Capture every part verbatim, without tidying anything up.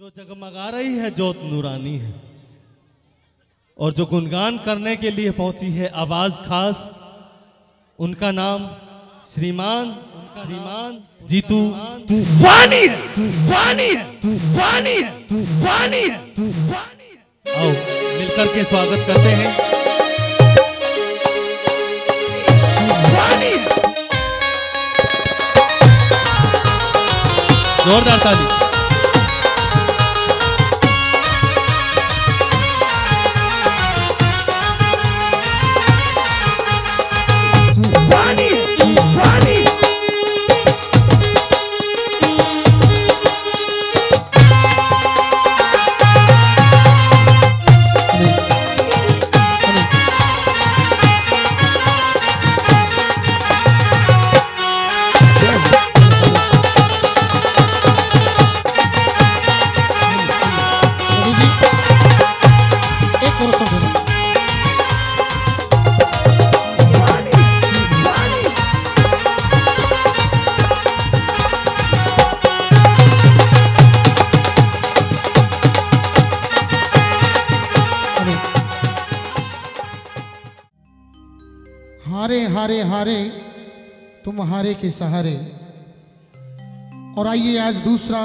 जो जगमगा रही है जोत नूरानी है और जो गुणगान करने के लिए पहुंची है आवाज खास, उनका नाम श्रीमान श्रीमान जीतू तूफानी है तूफानी है तूफानी है तूफानी है तूफानी है। आओ मिलकर के स्वागत करते हैं। जोरदार ताली। हारे हारे तुम हारे के सहारे। और आइए आज दूसरा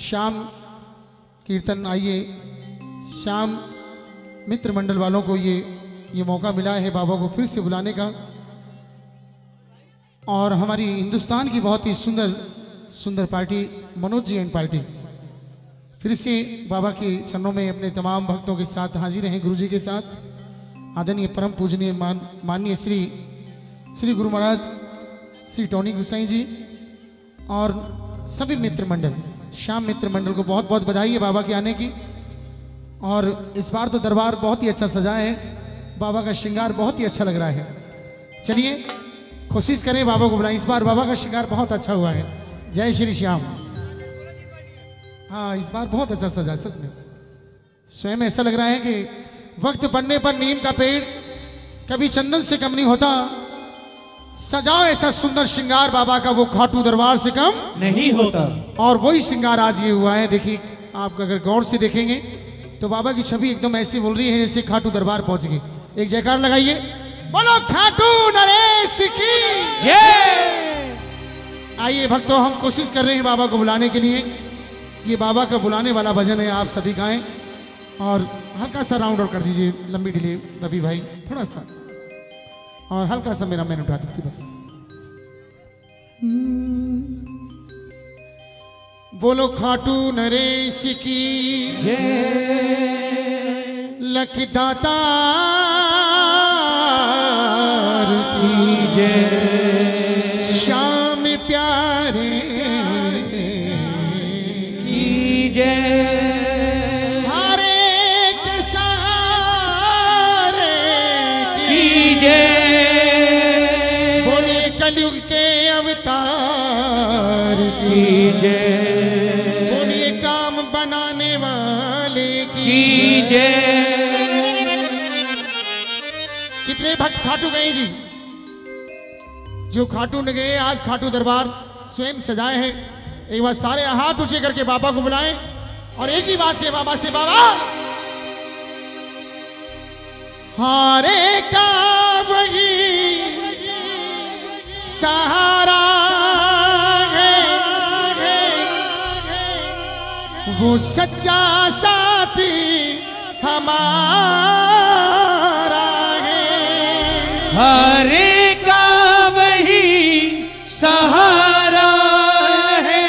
श्याम कीर्तन, आइए श्याम मित्र मंडल वालों को ये ये मौका मिला है बाबा को फिर से बुलाने का। और हमारी हिंदुस्तान की बहुत ही सुंदर सुंदर party Manoj ji and party फिर से बाबा के चरणों में अपने तमाम भक्तों के साथ हाजिर हैं। गुरुजी के साथ आदरणीय परम पूजनीय मान माननीय श्री श्री गुरु महाराज श्री टोनी गुसाई जी और सभी मित्र मंडल, श्याम मित्र मंडल को बहुत बहुत बधाई है बाबा के आने की। और इस बार तो दरबार बहुत ही अच्छा सजा है, बाबा का श्रृंगार बहुत ही अच्छा लग रहा है। चलिए कोशिश करें बाबा को बुलाएं, इस बार बाबा का श्रृंगार बहुत अच्छा हुआ है। जय श्री श्याम। हाँ इस बार बहुत अच्छा सजा, सच में स्वयं ऐसा लग रहा है कि वक्त बनने पर नीम का पेड़ कभी चंदन से कम नहीं होता। सजाओ ऐसा सुंदर श्रृंगार बाबा का, वो खाटू दरबार से कम नहीं होता। और वही श्रृंगार आज ये हुआ है। देखिए आप अगर गौर से देखेंगे तो बाबा की छवि एकदम ऐसी बोल रही है जैसे खाटू दरबार पहुंच गई। एक जयकार लगाइए, बोलो खाटू नरेश की जय। आइए भक्तों, हम कोशिश कर रहे हैं बाबा को बुलाने के लिए। ये बाबा का बुलाने वाला भजन है, आप सभी गाएं। और हल्का सा राउंड और कर दीजिए, लंबी डिले रवि भाई थोड़ा सा, और हल्का सा मेरा मैन उठा दीजिए बस। बोलो खाटू नरेश की जय, लखदातार की जय, श्याम प्यारे की जय, कलयुग के अवतार की जय, बोलिए काम बनाने वाले की जय। कितने भक्त खाटू गए जी, जो खाटू न गए आज खाटू दरबार स्वयं सजाए हैं। एक बार सारे हाथ ऊंचे करके बाबा को बुलाएं और एक ही बात के बाबा से, बाबा हारे का वही सहारा है, वो सच्चा साथी हमारा है, हरे का वही सहारा है।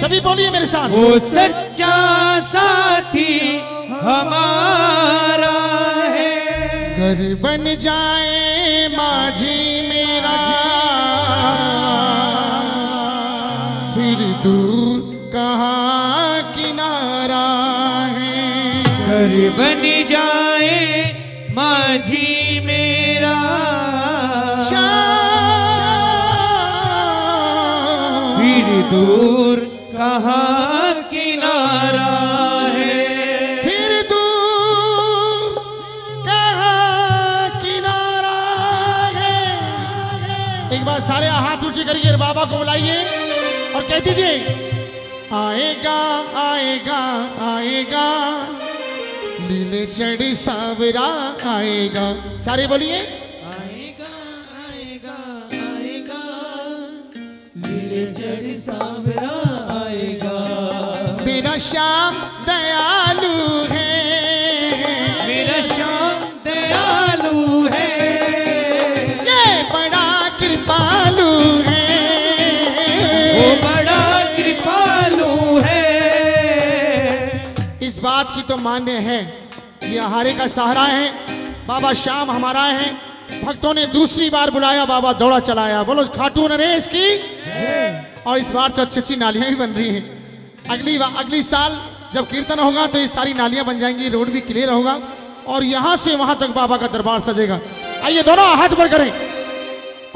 सभी बोलिए मेरे साथ, वो सच्चा साथी हमारा है। घर बन जाए माझी मेरा दूर कहाँ किनारा है, घर बन जाए माझी मेरा श्याम, फिर दूर कहाँ किनारा है, फिर दूर कहाँ किनारा है। एक बार सारे हाथ ऊंचे करिए, बाबा को बुलाइए और कह दीजिए आएगा आएगा आएगा, नीले चढ़ सावरा आएगा। सारे बोलिए, आएगा आएगा आएगा, नीले चढ़ सावरा आएगा। मेरा श्याम दयालु है, मेरा श्याम दयालु है, ये बड़ा कृपालु है, बात की तो मान्य है। ये आहारे का सहारा है, बाबा श्याम हमारा है। भक्तों ने दूसरी बार बुलाया, बाबा दौड़ा चलाया। बोलो खाटू नरेश की। और इस बार तो अच्छी अच्छी नालियां भी बन रही हैं। अगली बार अगली साल जब कीर्तन होगा तो ये सारी नालियां बन जाएंगी, रोड भी क्लियर होगा और यहाँ से वहां तक बाबा का दरबार सजेगा। आइए दोनों हाथ पर करें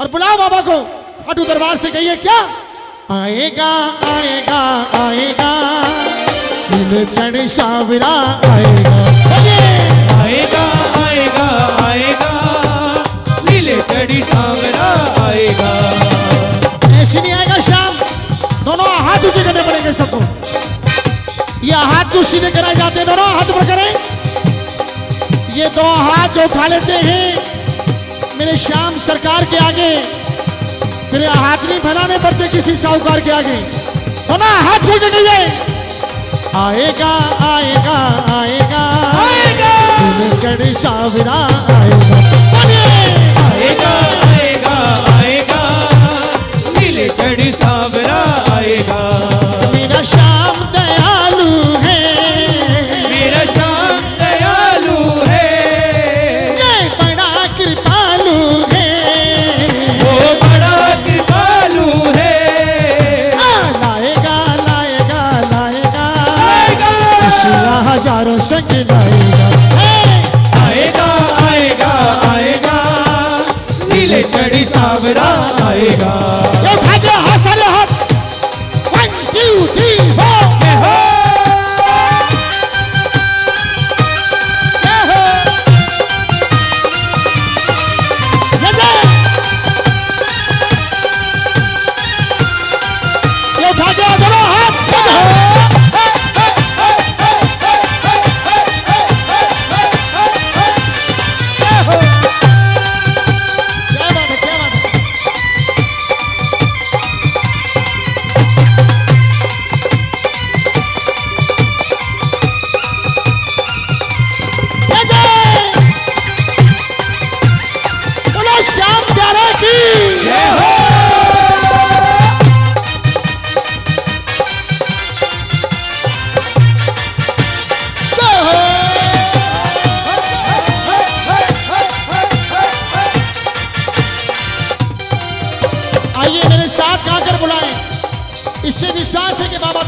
और बुलाओ बाबा को। खाटू दरबार से कहिए क्या, आएगा आएगा आएगा, नीले चढ़ सावरा आएगा। आएगा आएगा आएगा, नीले चढ़ सावरा आएगा। ऐसे नहीं आएगा श्याम, दोनों हाथ ऊंचे करने पड़ेंगे सबको। ये हाथ जो सीधे कराए जाते हैं, दोनों हाथ पर करें। ये दो हाथ जो उठा लेते हैं मेरे श्याम सरकार के आगे, फिर हाथ नहीं फैलाने पड़ते किसी साहूकार के आगे। दोनों हाथ खोल के कहिए, आएगा आएगा आएगा आएगा, चढ़ सावरा आएगा। आएगा आएगा आएगा, नीले चढ़ सावरा आएगा। मेरा श्याम दयालु है, मेरा श्याम दयालु है, ये बड़ा कृपालु है, वो बड़ा कृपालु है। लाएगा लाएगा लाएगा, हजारों संग लाएगा। आएगा आएगा आएगा, नीले चढ़ी सावरा आएगा। हाथ सारे हाथ, वन टू थ्री फोर।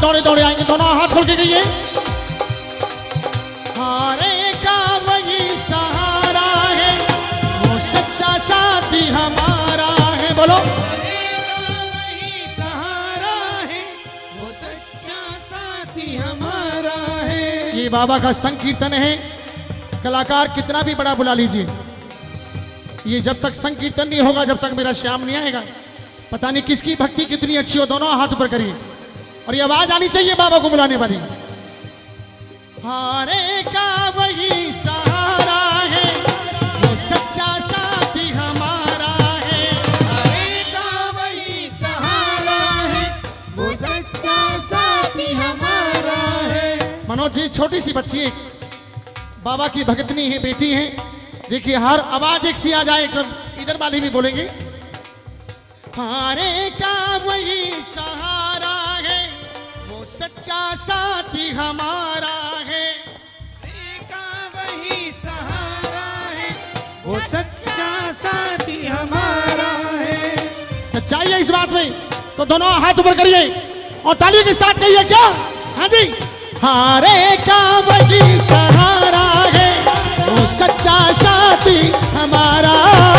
दौड़े दौड़े आएंगे, दोनों हाथ खोल के गइए। हारे का वही सहारा है, वो सच्चा साथी हमारा है। बोलो, हारे का वही सहारा है, वो सच्चा साथी हमारा है। ये बाबा का संग कीर्तन है। कलाकार कितना भी बड़ा बुला लीजिए, ये जब तक संग कीर्तन नहीं होगा, जब तक मेरा श्याम नहीं आएगा, पता नहीं किसकी भक्ति कितनी अच्छी हो। दोनों हाथ ऊपर करिए और ये आवाज आनी चाहिए बाबा को बुलाने वाली। हारे का वही सहारा है, वो सच्चा साथी हमारा है। हारे का वही सहारा है, वो सच्चा साथी हमारा है। मनोज जी, छोटी सी बच्ची है, बाबा की भगतनी है, बेटी है। देखिए हर आवाज एक सी आ जाए, एकदम इधर वाली भी बोलेंगे। हारे का वही सहारा है, वो सच्चा साथी हमारा है। का वही सहारा है, वो सच्चा साथी हमारा है। सच्चाई है इस बात में तो दोनों हाथ ऊपर करिए और तालियों के साथ कहिए क्या। हाँ जी, हारे का वही सहारा है, वो सच्चा साथी हमारा है।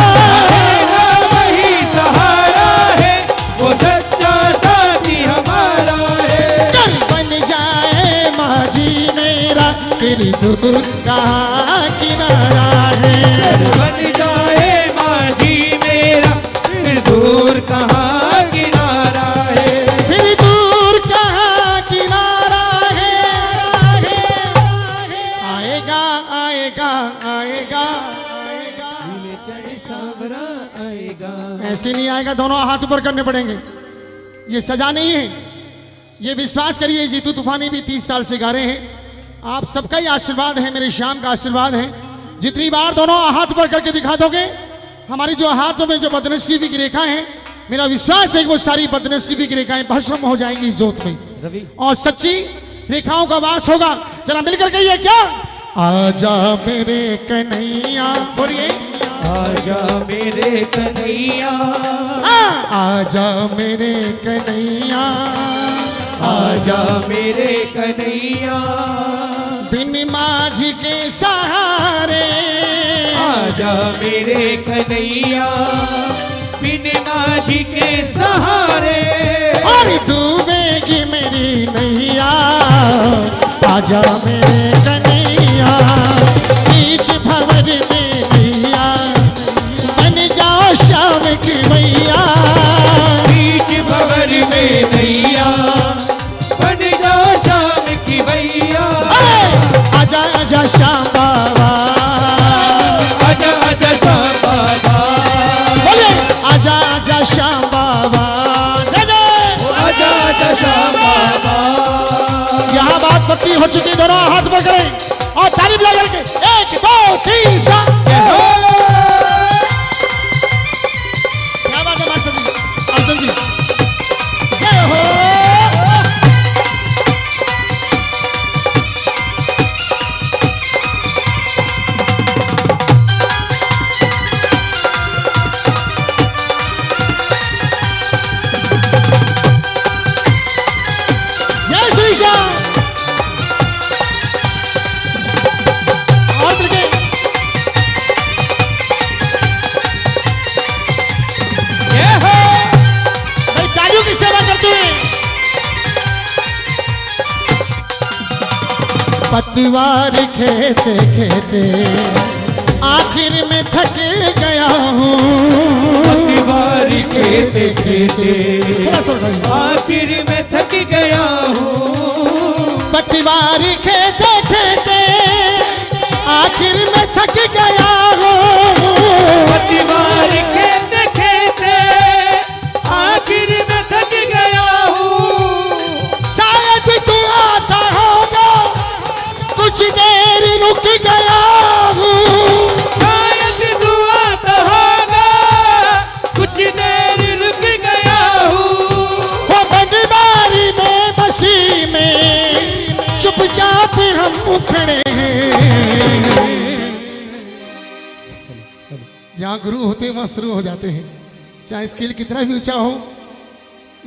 तेरी दुर्गा किनारा है, बन जाए माझी मेरा, फिर दूर कहाँ किनारा है, फिर दूर कहाँ किनारा। ऐसे नहीं आएगा, दोनों हाथ ऊपर करने पड़ेंगे। ये सजा नहीं है, ये विश्वास करिए। जीतू तूफानी भी तीस साल से गा रहे हैं। आप सबका ही आशीर्वाद है, मेरे श्याम का आशीर्वाद है। जितनी बार दोनों हाथ ऊपर करके दिखा दोगे, हमारी जो हाथों में जो बदनसीबी की रेखा है, मेरा विश्वास है कि वो सारी बदनसीबी की रेखाएं भस्म हो जाएंगी इस जोत में, रवि, और सच्ची रेखाओं का वास होगा। चला मिलकर कहिए क्या, आजा मेरे कन्हैया, बोलिए आजा मेरे कन्हैया, आजा मेरे कन्हैया, आजा मेरे कन्हैया, बिन माझी के सहारे, आजा मेरे कन्हैया, बिन माझी के सहारे, और डूबेगी मेरी नैया, आजा मेरे कन्हैया, बीच भंवर में नैया, बन जाओ श्याम की मैया, बीच भंवर में नैया, बन जाओ श्याम की मैया, आजा आजा श्याम बाबा, आजा आजा श्याम बाबा, बोले आजा आजा श्याम बाबा, आजा आजा श्याम बाबा। यहाँ बात पक्की हो चुकी, दोनों हाथ पकड़े और तारीफ लगा के एक दो तीन चार। क्या बात है मास्टर जी, अर्जुन जी, जय हो। जय श्री श्याम। पतवार खेते खेते आखिर में थक गया हूँ, पतवार खेते खेते आखिर में थक गया हूँ, पतवार खेते खेते आखिर में थक गया हूँ, पतवार खेते खेते आखिर में थक गया हूँ, शायद तू आता होगा, कुछ देर रुक गया हूँ, शायद तू आता होगा, कुछ देर रुक गया हूँ, वो बदबारी में बसी में चुपचाप हम खड़े हैं। जहाँ गुरु होते हैं वहाँ शुरू हो जाते हैं, चाहे स्केल कितना भी ऊंचा हो,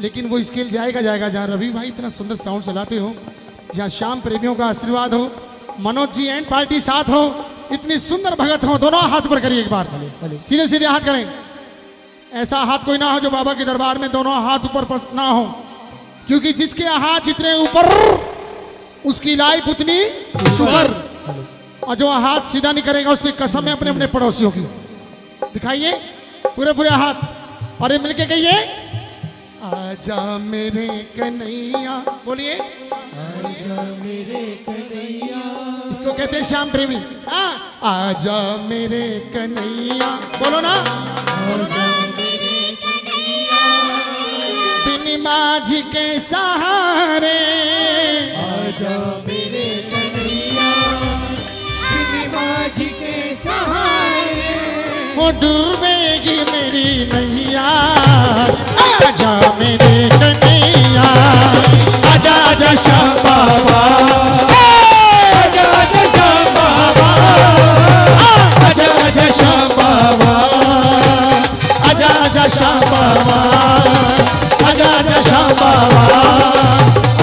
लेकिन वो स्केल जाएगा जाएगा। जहाँ रवि भाई इतना सुंदर साउंड चलाते हो, जहाँ श्याम प्रेमियों का आशीर्वाद हो, मनोज जी एंड पार्टी साथ हो, इतनी सुंदर भगत हो, दोनों हाथ पर करिए एक बार, सीधे सीधे हाथ करें। ऐसा हाथ कोई ना हो जो बाबा के दरबार में दोनों हाथ ऊपर ना हो, क्योंकि जिसके हाथ जितने ऊपर उसकी लाइफ उतनी सुपर, और जो हाथ सीधा नहीं करेगा उसकी कसम है अपने अपने पड़ोसियों की। दिखाइए पूरे पूरे हाथ, और ये मिलके कहिए आजा मेरे कन्हैया, बोलिए आजा मेरे कन्हैया, इसको कहते हैं श्याम प्रेमी। हाँ, आजा मेरे कन्हैया, बोलो ना, आजा मेरे कन्हैया, बिन माझी के सहारे, आजा मेरे कन्हैया, बिन माझी के सहारे, वो डूबेगी मेरी नैया, आजा मेरे कन्हैया, आजा आजा श्याम बाबा, आजा आजा श्याम बाबा, आजा आजा श्याम बाबा, आजा आजा श्याम बाबा, आजा आजा श्याम बाबा,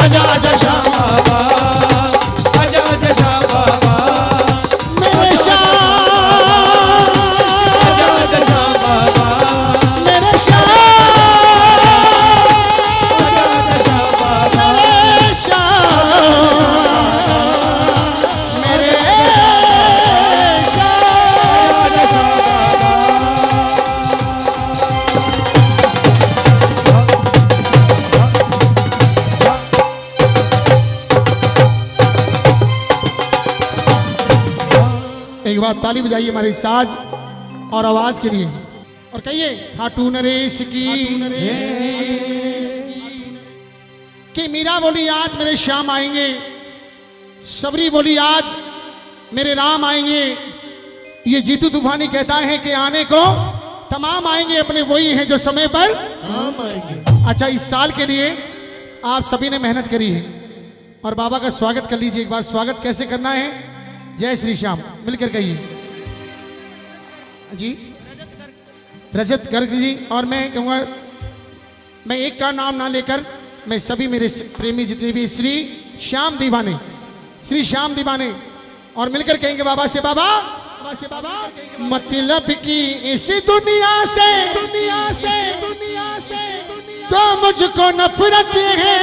आजा आजा श्याम बाबा, आजा आजा श्याम बाबा, मेरे ताली बजाइए हमारी साज और आवाज के लिए। और कहिए खाटू नरेश की, नरेश की कि मीरा बोली आज मेरे श्याम आएंगे, सबरी बोली आज मेरे राम आएंगे, ये जीतू तूफानी कहता है कि आने को तमाम आएंगे, अपने वही हैं जो समय पर तमाम आएंगे। अच्छा, इस साल के लिए आप सभी ने मेहनत करी है और बाबा का स्वागत कर लीजिए एक बार। स्वागत कैसे करना है, जय श्री श्याम मिलकर कहिए जी। राजत गर्ग जी, और मैं कहूँगा मैं एक का नाम ना लेकर मैं सभी मेरे प्रेमी जितने भी श्री श्याम दीवाने, श्री श्याम दीवाने, और मिलकर कहेंगे बाबा से, बाबा बाबा से बाबा मतलब कि इस दुनिया से दुनिया से दुनिया से तो मुझको नफरत है,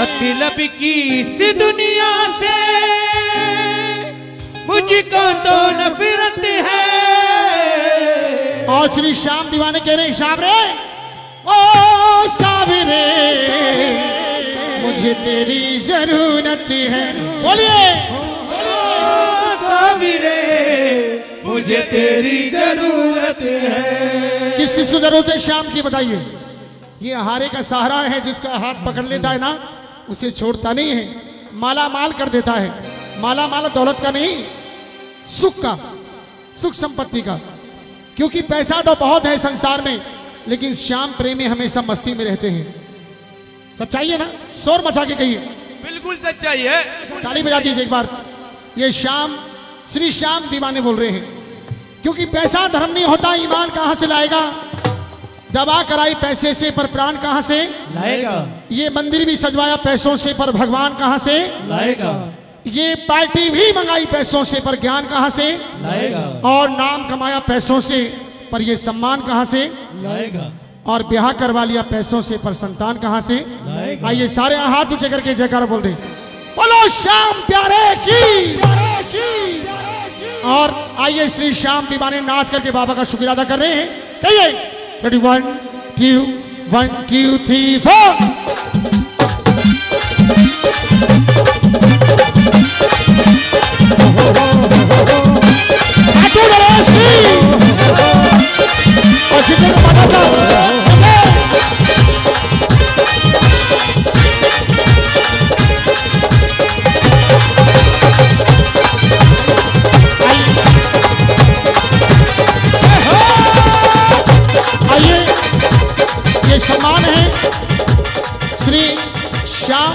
मतलब कि इस दुनिया से मुझको तो नफरत है। और श्री श्याम दीवाने कह रहे हैं, श्याम रे ओ सावरे मुझे तेरी जरूरत है, बोलिए ओ सावरे मुझे तेरी जरूरत है। किस किस को जरूरत है श्याम की, बताइए। ये हारे का सहारा है, जिसका हाथ पकड़ लेता है ना उसे छोड़ता नहीं है, माला माल कर देता है। माला माला दौलत का नहीं, सुख का, सुख संपत्ति का, क्योंकि पैसा तो बहुत है संसार में लेकिन श्याम प्रेमी हमेशा मस्ती में रहते हैं। सच्चाई है ना, शोर मचा के कहिए। बिल्कुल सच्चाई है, ताली बजा दीजिए एक बार। ये श्याम, श्री श्याम दीवाने बोल रहे हैं, क्योंकि पैसा धर्म नहीं होता, ईमान कहां से लाएगा, दवा कराई पैसे से पर प्राण कहां से लाएगा, ये मंदिर भी सजवाया पैसों से पर भगवान कहां से लाएगा, ये पार्टी भी मंगाई पैसों से पर ज्ञान कहां से लाएगा, और नाम कमाया पैसों से पर ये सम्मान कहां से लाएगा, और ब्याह करवा लिया पैसों से पर संतान कहां से लाएगा। आइए सारे हाथ ऊंचे करके जयकार बोल दें, बोलो श्याम प्यारे की, प्यारे की। और आइए श्री श्याम दीवाने नाच करके बाबा का शुक्रिया अदा कर रहे हैं, कहिए ready, one two one two three four. ये सम्मान है श्री श्याम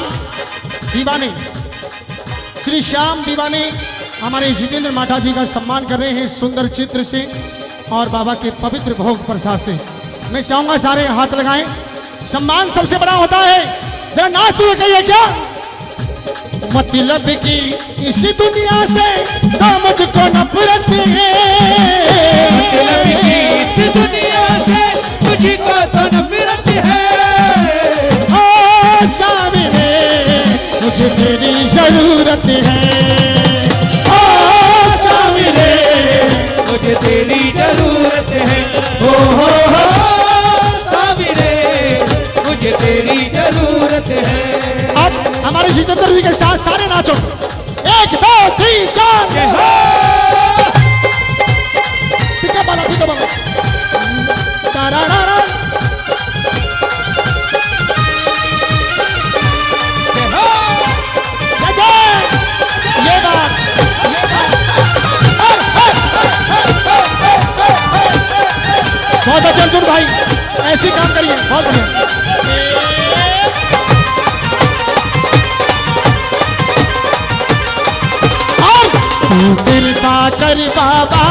दीवाने, श्री श्याम दीवाने हमारे जितेंद्र माठा जी का सम्मान कर रहे हैं सुंदर चित्र से और बाबा के पवित्र भोग प्रसाद से। मैं चाहूंगा सारे हाथ लगाएं, सम्मान सबसे बड़ा होता है। जरा नाच तो कहिए क्या, मतलब कि इसी दुनिया से तो मुझको नफरत है, मतलब कि इसी दुनिया से मुझको तो नफरत है, ओ सावरे मुझे तेरी जरूरत है, मुझे तेरी जरूरत है, हो हो हो साबिरे मुझे तेरी जरूरत है। अब हमारे जितेंद्र जी के साथ सारे नाचो, एक दो तीन चार, टिका बाला टिका बाला तारारा। बहुत अच्छा अर्जुन भाई, ऐसे काम करिए, बहुत बढ़िया। दिल पाकर बाबा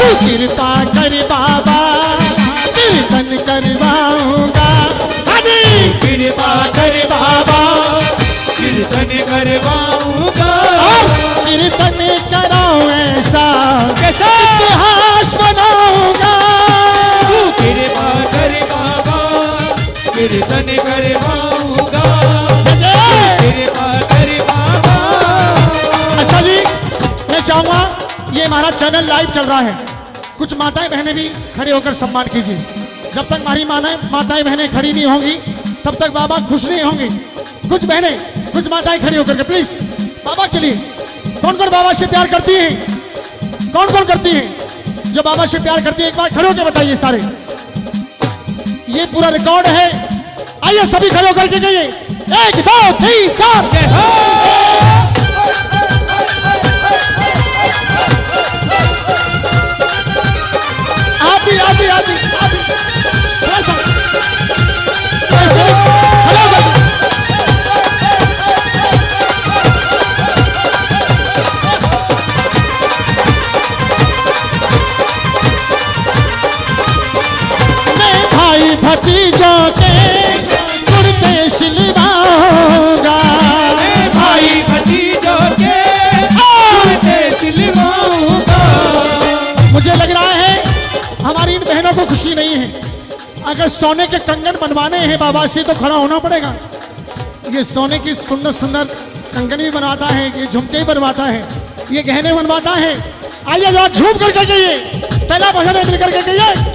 तू कृपा कर बाबा, कीर्तन करवाऊंगा, कृपा कर बाबा कीर्तन करवाऊंगा, कीर्तन कराओ ऐसा इतिहास बनाऊंगा, तू कृपा कर बाबा कीर्तन करवाऊंगा, कृपा कर बाबा। अच्छा जी, मैं चाहूंगा ये हमारा चैनल लाइव चल रहा है, कुछ माताएं बहनें भी खड़े होकर सम्मान कीजिए। जब तक हमारी मानाएं माताएं बहनें खड़ी नहीं होंगी तब तक बाबा खुश नहीं होंगे। कुछ बहनें, कुछ माताएं खड़ी होकर के प्लीज बाबा के लिए कौन कौन बाबा से प्यार करती है? कौन कौन करती है जो बाबा से प्यार करती है? एक बार खड़े होकर बताइए सारे। ये पूरा रिकॉर्ड है, आइए सभी खड़े होकर के गए। एक दो तीन चार। जय हो। भतीजों के कुर्ते सिलवाऊंगा, भाई भतीजों के कुर्ते सिलवाऊंगा। मुझे लग रहा है हमारी इन बहनों को खुशी नहीं है। अगर सोने के कंगन बनवाने हैं बाबा से तो खड़ा होना पड़ेगा। ये सोने की सुंदर सुंदर कंगन भी बनवाता है, ये झुमके भी बनवाता है, ये गहने बनवाता है। आइए जरा झूम करके गइए, पहला भजन मिल करके गइए।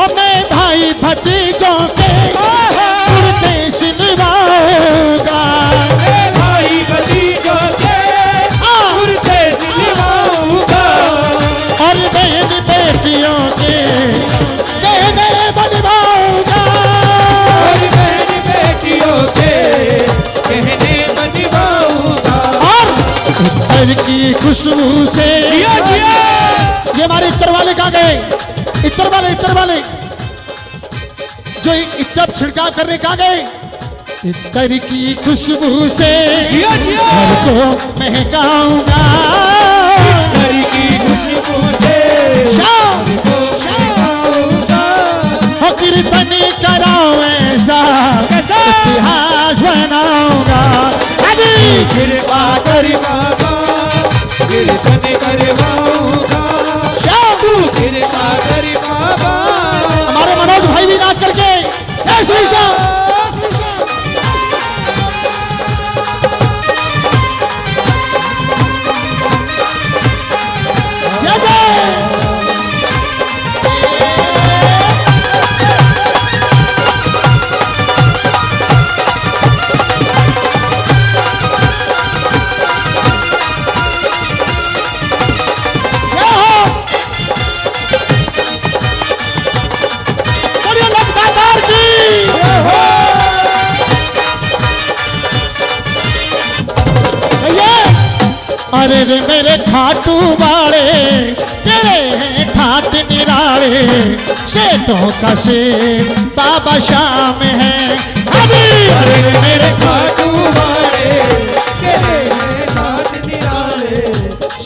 हमें भाई भतीजों के कुर्ते सिलवाऊंगा, भाई भतीजों के कुर्ते सिलवाऊंगा। और बहन बेटियों के गहने बनवाऊंगा, और बहन बेटियों के गहने बनवाऊंगा। और घर की खुशबू से ये हमारे इतर वाले कहाँ गए? इतर वाले इतर वाले जो इतर छिड़काव करने कहा गए? इतर की खुशबू से घर को महकाऊंगा, इतर की खुशबू से शाम को महकाऊंगा। हो कीर्तन कराओ ऐसा इतिहास बनाऊंगा। अजी कृपा कर बाबा कीर्तन करवाऊंगा, बाबा। हमारे मनोज भाई भी नाच करके जय श्री श्याम। अरे रे मेरे खाटू वाले तेरे हैं ठाट निराले, सेठों का सेठ बाबा श्याम है। अरे रे मेरे खाटू वाले तेरे हैं ठाट निराले,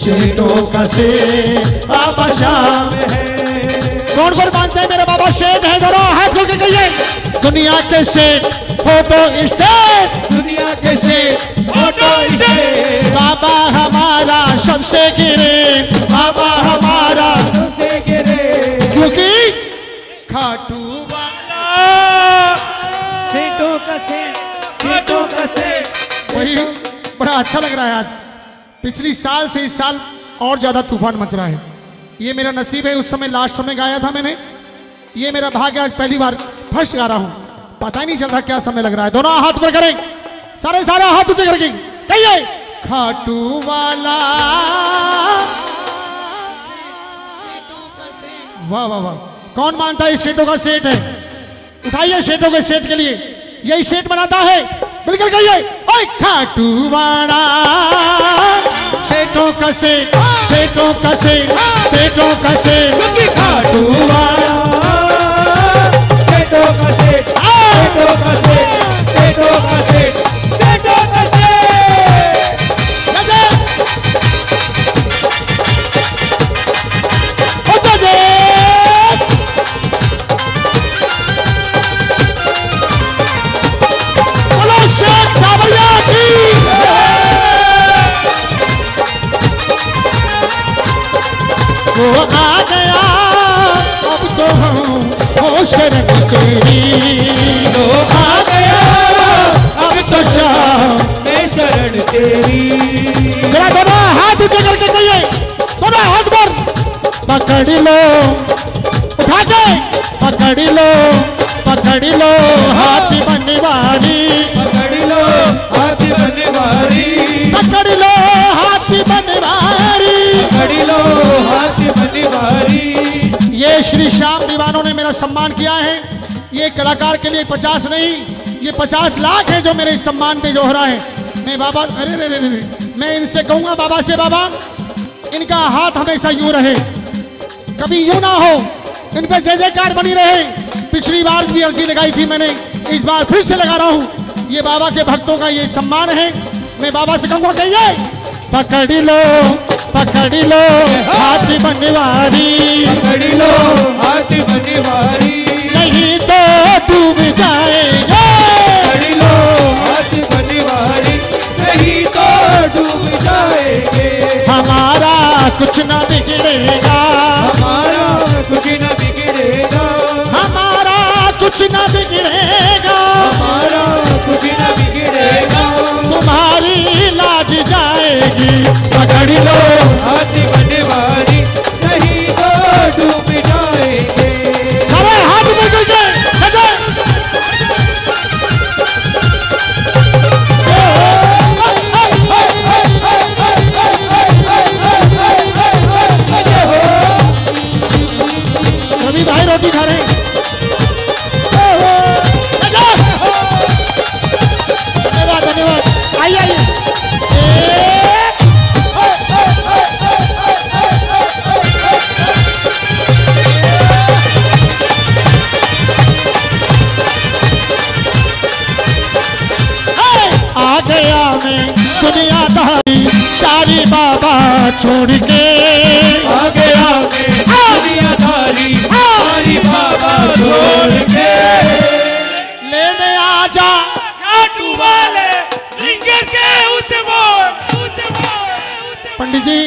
सेठों का सेठ बाबा श्याम है। कौन कौन मानते हैं मेरे बाबा सेठ है? जरा हाथ खोल के कहिए। दुनिया के सेठ फोटो स्टेट, दुनिया के सेठ फोटो स्टेट। बाबा हमारा सबसे गिरे, बाबा हमारा सबसे गिरे, क्योंकि खाटू वाला सेठों का सेठ, सेठों का सेठ। वही बड़ा अच्छा लग रहा है आज। पिछली साल से इस साल और ज्यादा तूफान मच रहा है। ये मेरा नसीब है, उस समय लास्ट में गाया था मैंने। ये मेरा भाग्य, आज पहली बार फर्स्ट गा रहा हूँ। पता ही नहीं चल रहा क्या समय लग रहा है। दोनों हाथ पर करें, सारे सारे हाथ ऊंचे करके कहिए। खाटू वाला, वाह वाह वाह। कौन मानता है सेठों का सेठ है? उठाइए सेठों के सेठ के लिए, यही सेठ बनाता है। बिल्कुल कहिए। ओए खाटू वाला सेठों का सेठ, सेठों का सेठ, सेठों का सेठ। खाटू वाला सेठों का सेठ, सेठों का सेठ, सेठों का सेठ, सेठों का सेठ। शरण तेरी तो आ गया, अब तो श्याम मैं शरण तेरी। जरा दोनों हाथ ऊंचे करके कहिए, दोनों हाथ पर पकड़ लो, उठा के पकड़ लो, पकड़ लो हाथ बनवारी, पकड़ लो हाथ बनवारी, पकड़ लो हाथ बन श्याम दीवानों ने मेरा सम्मान किया है। ये कलाकार के लिए पचास नहीं, ये पचास लाख है जो मेरे सम्मान पे जोहरा है। मैं बाबा अरे रे रे रे मैं इनसे कहूँगा, बाबा से, बाबा इनका हाथ हमेशा यूं रहे, कभी यूं ना हो, इन पर जय जयकार बनी रहे। पिछली बार भी अर्जी लगाई थी मैंने, इस बार फिर से लगा रहा हूँ। ये बाबा के भक्तों का ये सम्मान है। मैं बाबा से कहूँगा, कहिए पकड़ी लो पकड़ी लो हाथी बनवारी, पकड़ी लो हाथी बनवारी, नहीं तो डूब जाएगा, पकड़ी लो हाथी बनवारी, नहीं तो डूब जाएंगे। हमारा कुछ ना बिगड़ेगा, हमारा कुछ ना बिगड़ेगा, हमारा कुछ ना बिगड़ेगा, हमारा कुछ ना बिगड़ेगा, तुम्हारी लाज जाएगी। पकड़ लो हाथी बनवारी, नहीं तो डूब जाएंगे। सारे हाथ मिलकर के सजा रवि भाई रोटी खा रहे हैं। धन्यवाद धन्यवाद। आइए आइए दुनियादारी सारी बाबा छोड़ के, आ गया मैं दुनियादारी सारी बाबा छोड़ के। लेने आजा खाटू वाले लिंगेश के उसे बोल, उसे बोल। पंडित जी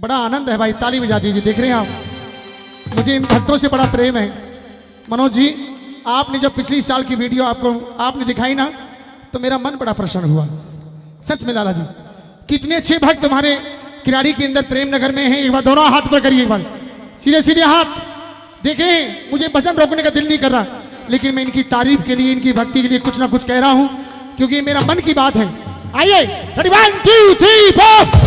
बड़ा आनंद है भाई, ताली बजा दीजिए। देख रहे हैं आप, मुझे इन भक्तों से बड़ा प्रेम है। मनोज जी आपने जब पिछली साल की वीडियो आपको आपने दिखाई ना, तो मेरा मन बड़ा प्रसन्न हुआ सच में। लाला जी कितने अच्छे भक्त तुम्हारे किराड़ी के अंदर प्रेम नगर में हैं। एक बार दोनों हाथ पर करिए, एक बार सीधे सीधे हाथ। देखें मुझे भजन रोकने का दिल नहीं कर रहा, लेकिन मैं इनकी तारीफ के लिए, इनकी भक्ति के लिए कुछ ना कुछ कह रहा हूं, क्योंकि मेरा मन की बात है। आइए ready, one two three four.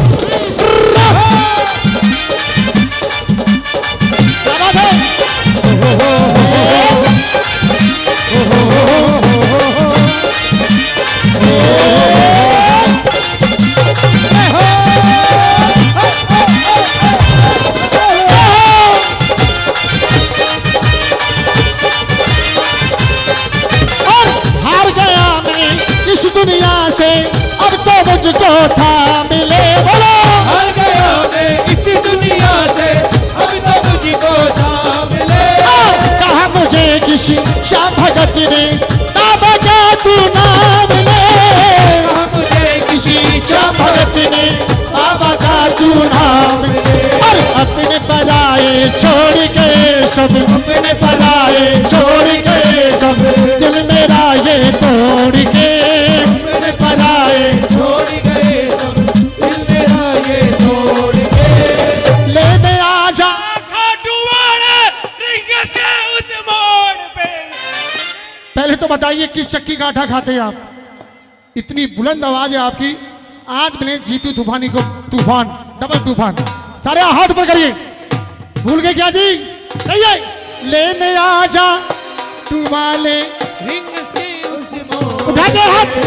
से अब तो मुझको था मिले, बोलो हार गया मैं इस दुनिया से अब तो मुझको था मिले। कहा मुझे किसी श्याम भगत ने बाबा का तू नाम ले, कहा मुझे किसी श्याम भगत ने बाबा का तू नाम ले। और अपने पराए छोड़ के सब, अपने पराए छोड़ के सब, दिल मेरा ये तोड़ के, पराए छोड़ गए सब, दिल मेरा ये तोड़ के। लेने आजा खाटू वाले लिंगेश के उस मोड़ पे। पहले तो बताइए किस चक्की का आटा खाते हैं आप? इतनी बुलंद आवाज है आपकी। आज मैंने जीतू तूफानी को तूफान, डबल तूफान। सारे हाथ पर करिए, भूल गए क्या जी? कहिए लेने आजा खाटू वाले लिंगेश के उस मोड़, उठा के हाथ।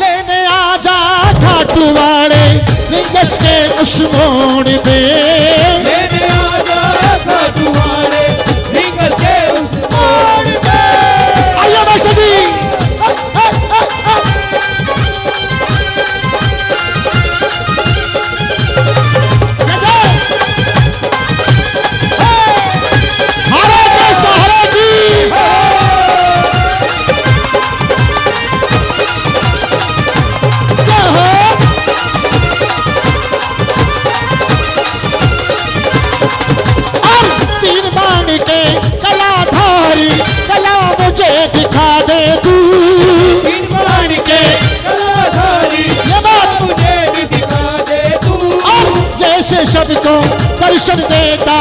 लेने आजा खाटू वाले लिंगेश के उस मोड़ पे, लेने आजा खाटू वाले लिंगेश के उस मोड़ पे। आइए मास्टर जी, दिखा दे तू बन के कलाधारी, ये बात मुझे भी दिखा दे तू। और जैसे सबको दर्शन देता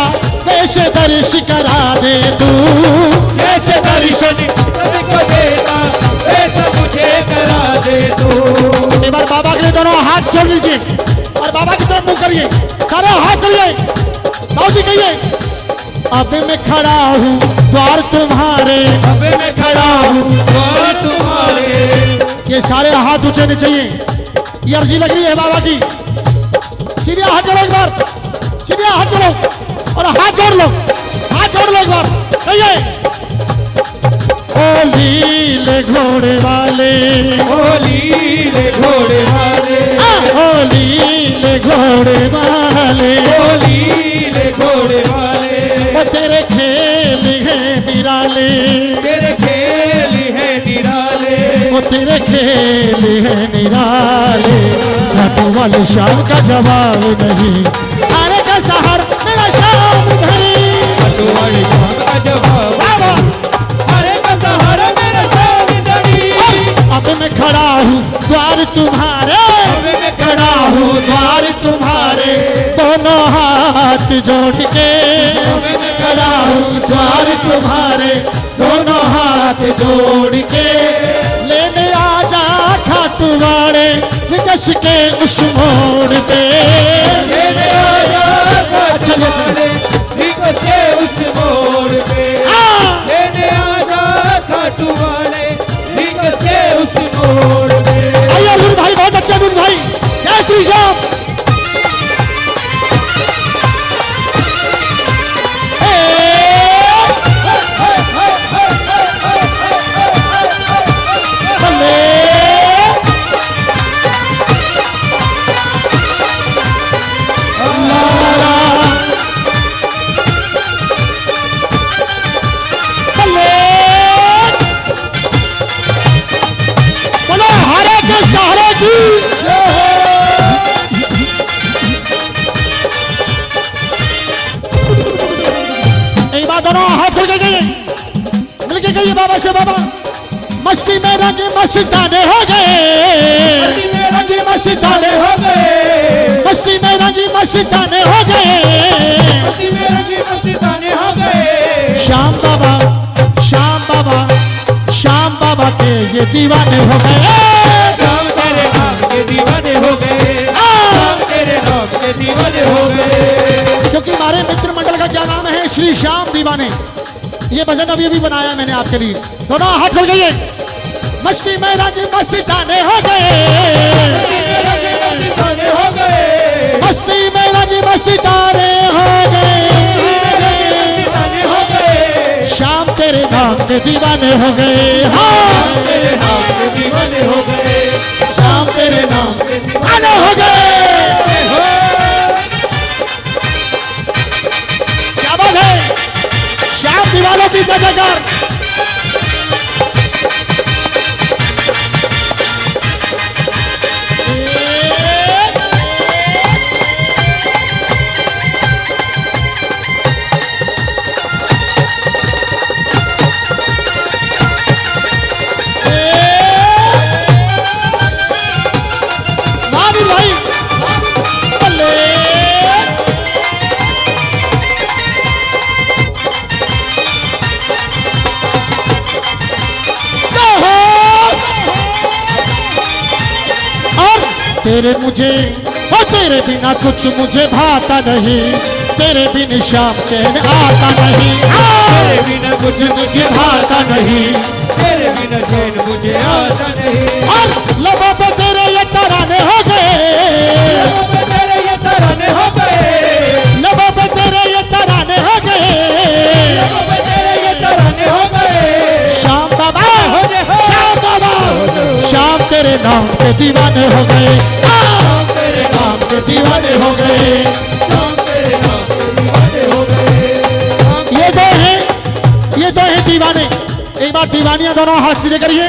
वैसे दर्श करा दे तू, जैसे दर्शन सबको देता वैसा मुझे करा दे तू। एक बार बाबा के लिए दोनों हाथ जोड़ लीजिए और बाबा की तरफ मुंह करिए, सारे हाथ करिए। बाबू जी कहिए अब मैं खड़ा हूँ द्वार तुम्हारे, अब मैं खड़ा हूँ द्वार तुम्हारे। ये सारे हाथ ऊंचे नहीं चाहिए, ये अर्जी लग रही है बाबा की। सीधे हाथ करो एक बार, सीधे हाथ करो और हाथ जोड़ लो, हाथ जोड़ लो एक बार। ओ लीले घोड़े वाले, ओ लीले घोड़े वाले, ओ लीले घोड़े वाले, ओ लीले घोड़े वाले, वो तेरे खेल है निराले, तेरे खेल है निराले, वो तेरे खेल है निराले। खाटू वाले श्याम का जवाब नहीं, हारे का सहार मेरा श्याम धरी। खाटू वाले श्याम का जवाब, अब मैं खड़ा हूँ द्वार तुम्हारे, अब मैं खड़ा हूँ द्वार तुम्हारे, दोनों हाथ जोड़ के, अब मैं खड़ा हूँ द्वार तुम्हारे, दोनों हाथ जोड़ के। लेने आ जा खाटू वाले कश के उस मोड़ पे, लेने आ जा खाटू वाले कश के उस मोड़ पे, लेने आ जा खाटू वाले। आइए अरुण भाई, बहुत अच्छा अरुण भाई, जय श्री श्याम। बाबा से बाबा मस्ती में रंगी मस्ताने हो गए, मस्ती में रंगी मस्ताने हो गए, मस्ती में रंगी मस्ताने हो गए, मस्ती में रंगी मस्ताने हो गए। श्याम बाबा, श्याम बाबा, श्याम बाबा के ये दीवाने हो गए, श्याम तेरे नाम के दीवाने हो गए, श्याम तेरे नाम के दीवाने हो गए। क्योंकि हमारे मित्र मंडल का क्या नाम है, श्री श्याम दीवाने। ये भजन अभी अभी बनाया मैंने आपके लिए, दोनों हाथ खुल गए। मस्ती में रागी मस्ताने हो गए, मस्ती में रागी मस्ताने हो गए, श्याम तेरे नाम के दीवाने हो गए, श्याम तेरे नाम के दीवाने हो गए, श्याम तेरे नाम के दीवाने हो गए। क्या बात है, श्याम दीवानों की जयकार। तेरे मुझे और तेरे बिना कुछ मुझे भाता नहीं, तेरे बिन श्याम चैन आता नहीं, तेरे बिना कुछ मुझे भाता नहीं, तेरे बिना चैन मुझे आता नहीं। और लबों पे तेरे ये तराने हो गए, लबों पे तेरे ये तराने हो गए, लबों पे तेरे ये तराने हो गए, लबों पे तेरे ये तराने हो गए। श्याम बाबा, श्याम बाबा, श्याम तेरे नाम के दीवाने हो गए, दीवाने हो गए, दीवाने हो गए। ये दो हैं, ये दो हैं दीवाने। एक बार दीवानियां दोनों हाथ सीधे करिए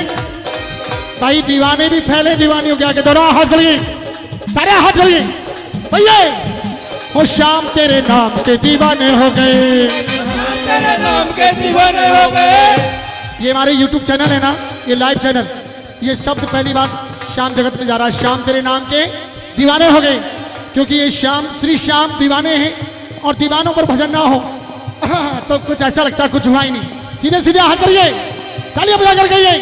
भाई, दीवाने भी फैले दीवानियों के आगे, दोनों हाथ करिए, सारे हाथ करिए भैया। वो श्याम तेरे नाम के दीवाने हो गए, तेरे नाम के दीवाने हो गए। ये हमारे यूट्यूब चैनल है ना, ये लाइव चैनल, ये शब्द पहली बार श्याम जगत में जा रहा है। श्याम तेरे नाम के दीवाने हो गए, क्योंकि ये श्याम, श्री श्याम दीवाने हैं, और दीवानों पर भजन ना हो तो कुछ ऐसा लगता है कुछ हुआ ही नहीं। सीधे सीधे हाथ करिए, तालियां बजा कर गइए।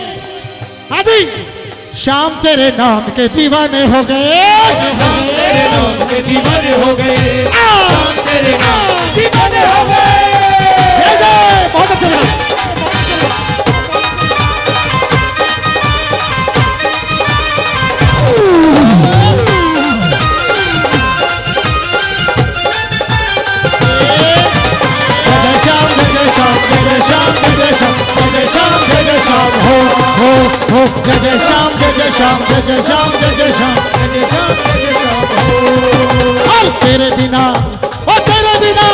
हाँ जी, श्याम तेरे नाम के दीवाने हो गए, श्याम तेरे नाम के दीवाने हो गए, श्याम तेरे नाम के दीवाने हो गए। पता चला। जय जय श्याम जय जय श्याम जय जय श्याम जय जय श्याम जय जय श्याम। तेरे बिना ओ तेरे बिना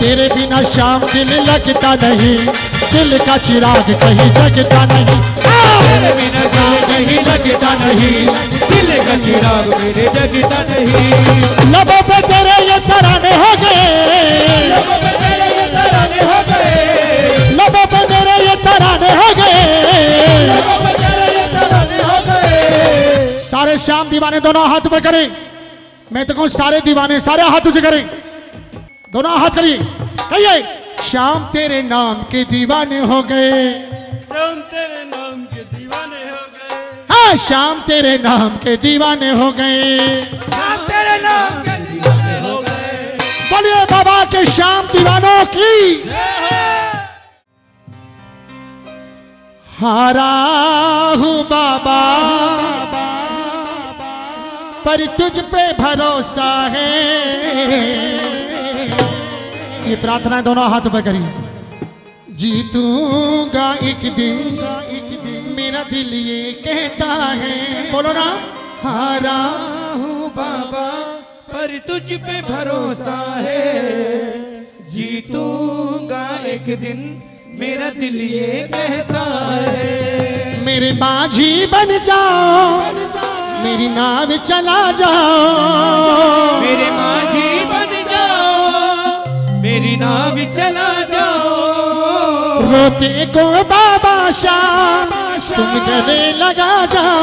तेरे बिना श्याम दिल लगता नहीं, दिल का चिराग कहीं जगता नहीं। तेरे बिना श्याम कहीं लगता नहीं, दिल का चिराग मेरे जगता नहीं। लबों पे तेरे ये तराने हो गए, लबों पे तेरे ये तराने हो गए, लबों पे तेरे ये तराने हो गए। सारे श्याम दीवाने दोनों हाथ पर करें, मैं तो कहूं सारे दीवाने सारे हाथ उसे करें, दोनों हाथ करिए, कहिए श्याम तेरे नाम के दीवाने हो गए, श्याम तेरे नाम के दीवाने हो गए। हाँ श्याम तेरे नाम के दीवाने हो गए, श्याम तेरे नाम के दीवाने हो गए। बोलिए बाबा के श्याम दीवानों की। हारा हूँ बाबा पर तुझ पे भरोसा है, ये प्रार्थना दोनों हाथ पर करिए। जीतूंगा एक दिन, एक दिन मेरा दिल ये कहता है, बोलो ना। हारा हूँ बाबा पर तुझ पे भरोसा है, जीतूंगा एक दिन मेरा दिल ये कहता है। मेरे माझी बन जाओ, मेरी नाव चला जाओ, मेरे माझी बन जाओ, मेरी नाव चला जाओ। रोते को बाबा श्याम तुम गले लगा जाओ,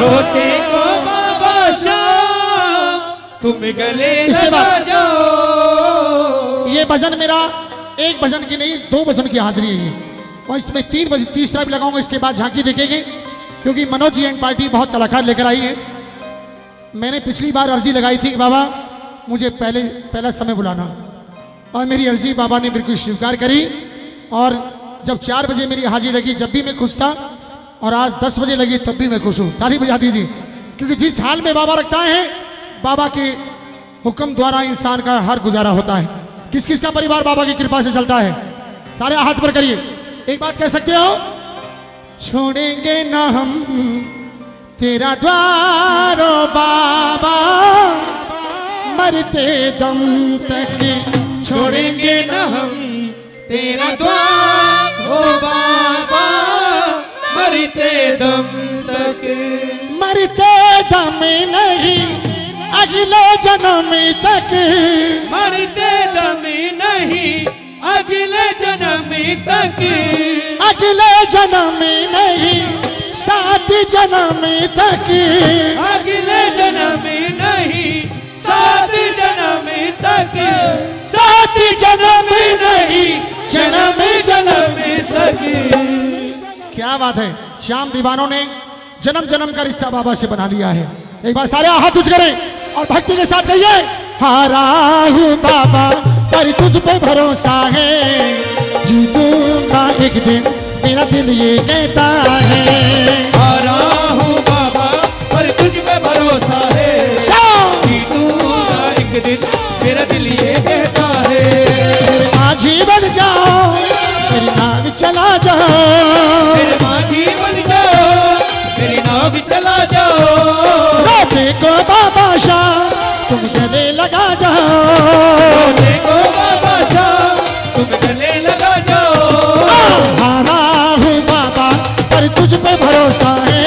रोते को बाबा श्याम तुम गले लगा जाओ। ये भजन मेरा एक भजन की नहीं, दो भजन की हाजिरी है, और इसमें तीन भजन तीसरा भी लगाऊंगा, इसके बाद झांकी देखेंगे, क्योंकि मनोज जी एंड पार्टी बहुत कलाकार लेकर आई है। मैंने पिछली बार अर्जी लगाई थी कि बाबा मुझे पहले पहला समय बुलाना, और मेरी अर्जी बाबा ने बिल्कुल स्वीकार करी, और जब चार बजे मेरी हाजिरी लगी जब भी मैं खुश था, और आज दस बजे लगी तब भी मैं खुश हूँ। ताली बजा दीजिए, क्योंकि जिस हाल में बाबा रखता है, बाबा के हुक्म द्वारा इंसान का हर गुजारा होता है। किस किस का परिवार बाबा की कृपा से चलता है, सारे हाथ पर करिए। एक बात कह सकते हो, छोड़ेंगे ना हम तेरा द्वार ओ बाबा मरते दम तक, छोड़ेंगे ना हम तेरा द्वार ओ बाबा मरते दम तक। मरते दम नहीं अगले जन्म तक, मरते दम नहीं अगले जन्म तक, अगले जन्म नहीं सात जन्म तक, अगले जन्म नहीं सात जन्म तक, सात जन्म नहीं जन्म जन्म तक। क्या बात है, श्याम दीवानों ने जन्म जन्म का रिश्ता बाबा से बना लिया है। एक बार सारे हाथ उठ करें और भक्ति के साथ कहिए। हारा हूँ बाबा पर तुझ पे भरोसा है, जीतूंगा एक दिन मेरा दिल ये कहता है। हारा हूँ बाबा पर तुझ पे भरोसा है, जीतूंगा एक दिन मेरा दिल ये कहता है। मेरे माँ जीवन जाओ, मेरी नाव चला जाओ, मेरे माँ जीवन जाओ, मेरी नाव चला जाओ। राधे को बाबा श्याम तुम गले लगा जाओ, तुझ पे भरोसा है,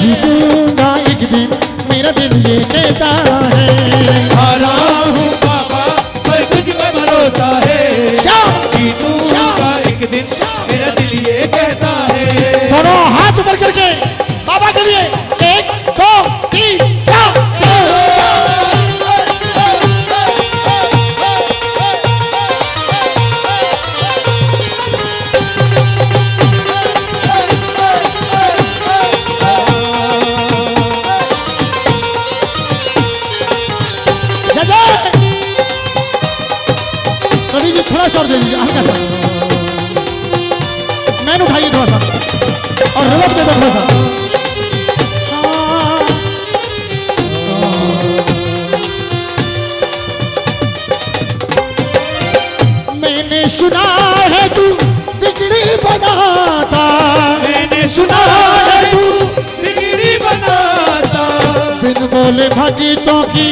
जीतूंगा एक दिन मेरा दिल ये कहता है। हारा हूँ बाबा पर तुझ पे भरोसा है, जीतूंगा एक दिन मेरा दिल गीतों की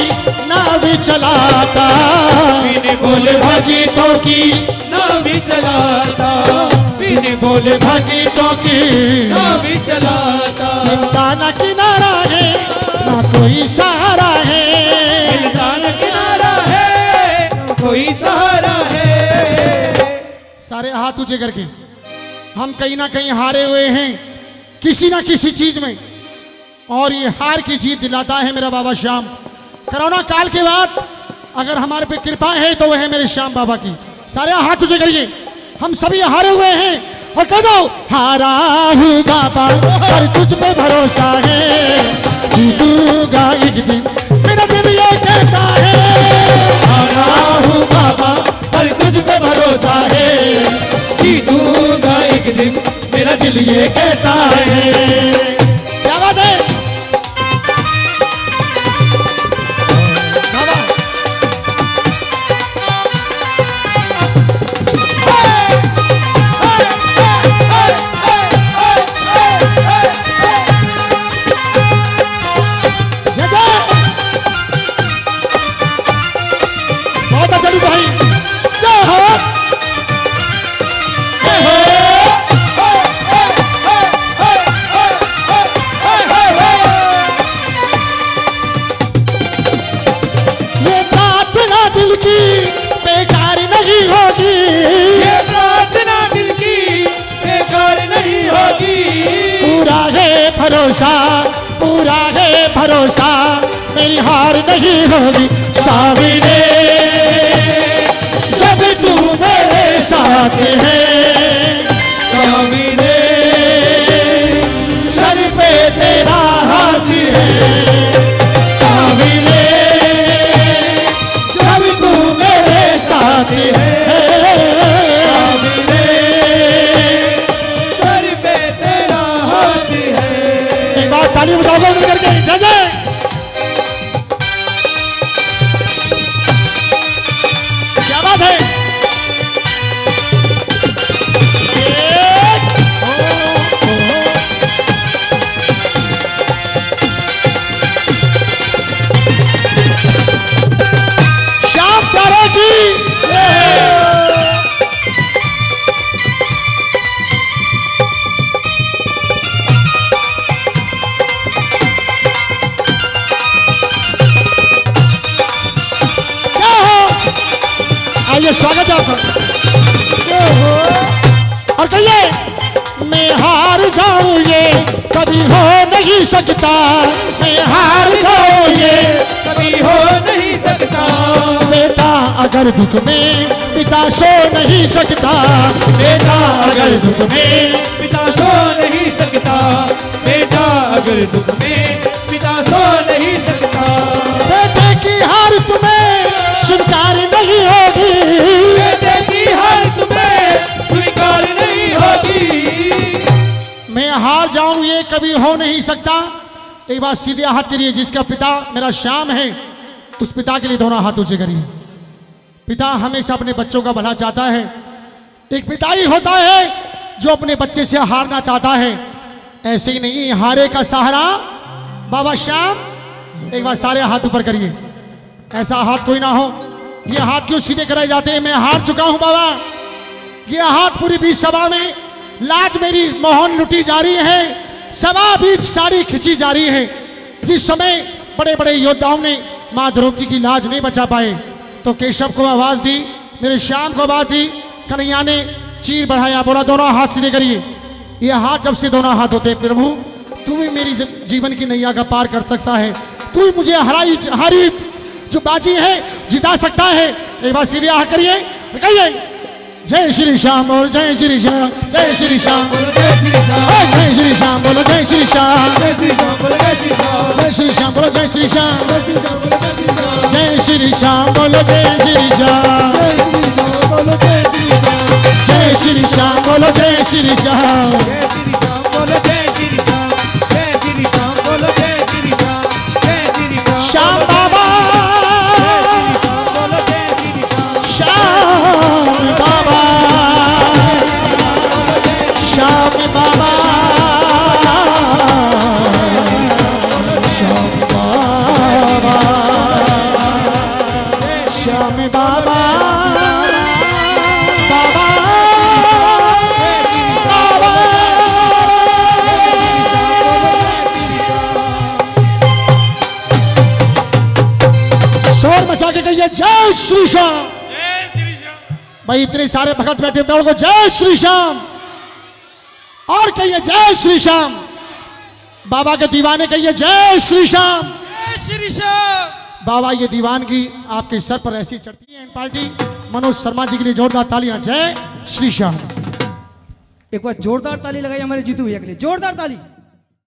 नाव चलाता, बिन बोले भगीतों की नाव चलाता, बिन बोले भगीतों की नाव चलाता। मिलता ना किनारा है ना कोई सहारा है, मिलता ना किनारा है ना कोई सहारा है। सारे हाथ ऊंचे करके, हम कहीं ना कहीं हारे हुए हैं किसी ना किसी चीज में, और ये हार की जीत दिलाता है मेरा बाबा श्याम। कोरोना काल के बाद अगर हमारे पे कृपा है तो वह है मेरे श्याम बाबा की। सारे हाथ ऊंचे करिए, हम सभी हारे हुए हैं और कह दो, हारा हूँ बाबा पर तुझ पे भरोसा है, जीतूंगा एक दिन मेरा दिल ये कहता है। हारा हूँ बाबा पर तुझ पे भरोसा है, जीतूंगा एक दिन मेरा दिल ये कहता है। क्या बात है भरोसा, पूरा है भरोसा, मेरी हार नहीं होगी सामने, जब तू मेरे साथ है सामने, सर पे तेरा हाथ है सामने, सर तू मेरे साथ है सामने, सर पे तेरा हाथ है। ताली बजाओ करके जय जय। क्या बात है, श्याम तारे की। स्वागत है आपका। और कहिए, मैं हार जाऊं ये कभी हो नहीं सकता, मैं हार जाऊं ये कभी हो नहीं सकता, बेटा अगर दुख में पिता सो नहीं सकता, बेटा अगर दुख में पिता सो नहीं सकता, बेटा अगर दुख में पिता सो नहीं सकता, बेटे की हार तुम्हें स्वीकार नहीं होगी, बेटे की हार तुम्हें स्वीकार नहीं होगी। मैं हार जाऊं ये कभी हो नहीं सकता। एक बार सीधे हाथ करिए, जिसका पिता मेरा श्याम है उस पिता के लिए दोनों हाथ ऊंचे करिए। पिता हमेशा अपने बच्चों का भला चाहता है। एक पिता ही होता है जो अपने बच्चे से हारना चाहता है। ऐसे ही नहीं, हारे का सहारा बाबा श्याम। एक बार सारे हाथ ऊपर करिए, ऐसा हाथ कोई ना हो। ये हाथ क्यों सीधे कराए जाते हैं? मैं हार चुका हूं बाबा। ये हाथ पूरी बीच सभा में लाज मेरी मोहन लुटी जा रही है, सभा बीच साड़ी खिंची जा रही है। जिस समय बड़े बड़े योद्धाओं ने माँ द्रौपदी की लाज नहीं बचा पाए तो केशव को आवाज दी, मेरे श्याम को आवाज दी, कन्हैया ने चीर बढ़ाया, बोला दोनों हाथ सीधे करिए। ये हाथ जब से दोनों हाथ होते, प्रभु तू भी मेरी जीवन की नैया का पार कर सकता है, तू ही मुझे हराई हारी जो बाजी है जिता सकता है। एक बार सीधे आह करिए, कहिए जय श्री श्याम और जय श्री श्याम, जय श्री श्याम बोलो, जय श्री श्याम, जय श्री श्याम बोलो, जय श्री श्याम, जय श्री श्याम बोलो, जय श्री श्याम, जय श्री श्याम बोलो, जय श्री श्याम, जय श्री श्याम बोलो, जय श्री श्याम। Shyam Baba, कीजिए जय श्री श्याम, जय श्री श्याम। भाई इतने सारे भगत बैठे हैं, उनको जय श्री श्याम और कहिए जय श्री श्याम। बाबा के दीवाने कहिए जय श्री श्याम, जय श्री श्याम। बाबा ये दीवान की आपके सर पर ऐसी चढ़ती है। पार्टी मनोज शर्मा जी के लिए जोरदार तालियां, जय श्री श्याम। एक बार जोरदार ताली लगाई हमारे जीतू भैया के लिए, जोरदार ताली।